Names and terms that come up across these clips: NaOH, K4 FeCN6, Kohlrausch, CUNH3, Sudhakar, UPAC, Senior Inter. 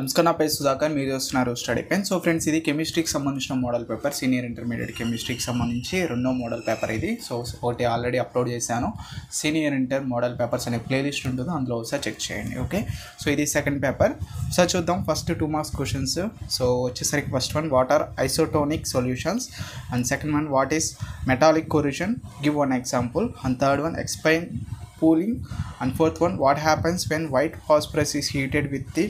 नमस्कार ना पेर सुधाकर् मीरू स्टडी पेन। सो फ्रेंड्स इदी केमिस्ट्री की संबंधी model paper senior intermediate chemistry की संबंधी रेंडो मॉडल पेपर इदी। सो ओटे ऑलरेडी अपलोड चेशानु सीनियर इंटर मॉडल पेपर्स अने प्लेलिस्ट उंटुंदी अंदुलो ఒకసారి చెక్ చేయండి। ఓకే సో ఇది సెకండ్ పేపర్। సో చూద్దాం ఫస్ట్ 2 మార్క్స్ క్వశ్చన్స్। సో వచ్చేసరికి first one what are isotonic solutions and second one what is metallic corrosion give one example and third one explain pooling and fourth one what happens when white phosphorus is heated with the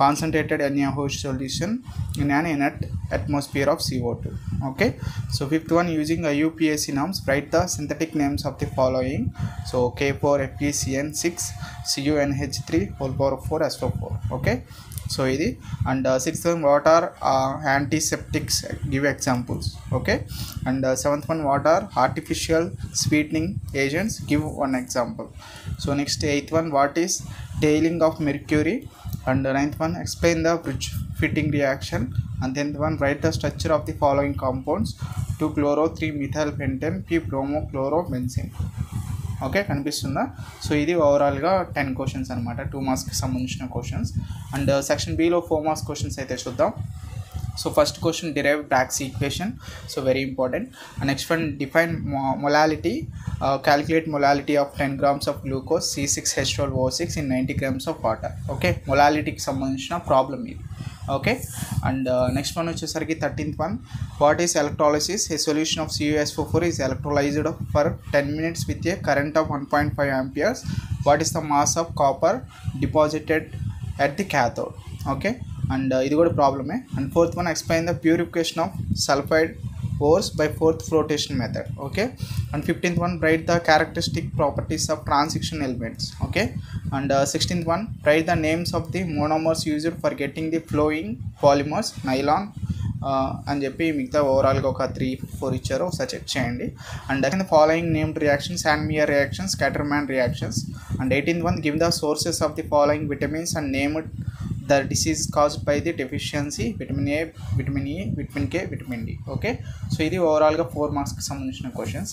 concentrated NaOH solution in an inert atmosphere of CO2. Okay, so fifth one using a UPAC norms write the synthetic names of the following. So K4 FeCN6 CUNH3 Kohlrausch S4. Okay, so idi and sixth one what are antiseptics give examples. Okay, and seventh one what are artificial sweetening agents give one example. So next eighth one what is tailing of mercury and ninth one explain the bridge fitting reaction and tenth one write the structure of the following compounds 2 chloro 3 methyl pentane p bromo chlorobenzene. Okay కనిపిస్తుందా? So ఇది ఓవరాల్గా 10 questions అనమాట, 2 మార్క్స్కి సంబంధించిన questions. And section below 4 marks questions అయితే చూద్దాం. So first question derive Bragg's equation, so very important. And next one define molality, calculate molality of 10 grams of glucose C6 H12 O6 in 90 grams of water. Okay మొలాలిటీకి సంబంధించిన problem ఇది. Okay and next one వచ్చేసరికి 13th one what is electrolysis, a solution of CuSO4 is electrolysed for 10 minutes with a current of 1.5 amperes. What is the mass of copper deposited at the cathode. Okay and ఇది కూడా ప్రాబ్లమే. And fourth one explain the purification of sulphide ores by froth flotation method. Okay and 15th one write the characteristic properties of transition elements. Okay and 16th one write the names of the monomers used for getting the following polymers nylon అని చెప్పి మిగతా ఓవరాల్గా ఒక 3-4 ఇచ్చారు, ఒకసారి check చేయండి. And second following named reactions Sandmeyer reactions Gattermann reactions. And 18th one give the sources of the following vitamins and named the disease caused by the deficiency vitamin A, vitamin E, vitamin K, vitamin D. okay so idi overall ga 4 marks ki sambandhinchina questions.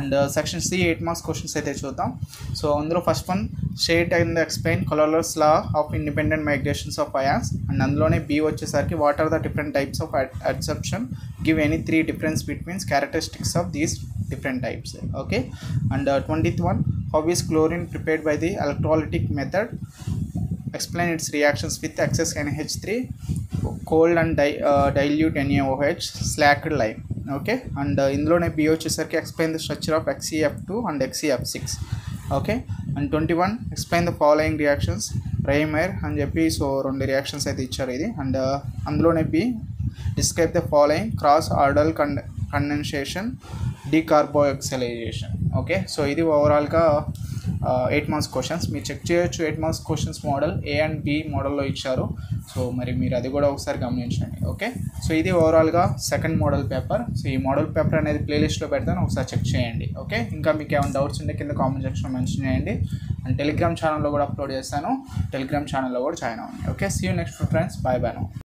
and section C 8 marks questions aithe chuddam. so andulo first one shade and explain Kohlrausch law of independent migrations of ions. and andulone B vachesariki what are the different types of adsorption give any 3 difference between characteristics of these different types. okay and 20th one how is chlorine prepared by the electrolytic method, explain its reactions with excess NH3 cold and dilute NaOH slacked lime. okay and indlone B vachesariki explain the structure of XeF2 and XeF6. okay and 21 explain the following reactions Raymer and Jeppy. so 2 reactions aithe icharu idi. and andlone B describe the following cross aldol condensation decarboxylation. okay so idi overall ga 8 marks questions మీరు check చేయొచ్చు. 8 marks questions model A and B మోడల్లో ఇచ్చారు, so మరి మీరు అది కూడా ఒకసారి గమనించండి. ఓకే సో ఇది ఓవరాల్గా సెకండ్ మోడల్ పేపర్. సో ఈ మోడల్ పేపర్ అనేది ప్లేలిస్ట్లో పెడతాను, ఒకసారి చెక్ చేయండి. ఓకే ఇంకా మీకు ఏమైనా డౌట్స్ ఉంటే కింద కామెంట్ సెక్షన్లో మెన్షన్ చేయండి. అండ్ టెలిగ్రామ్ ఛానల్లో కూడా అప్లోడ్ చేస్తాను, టెలిగ్రామ్ ఛానల్లో కూడా జాయిన్ అవ్వండి. Okay see you next friends, bye bye.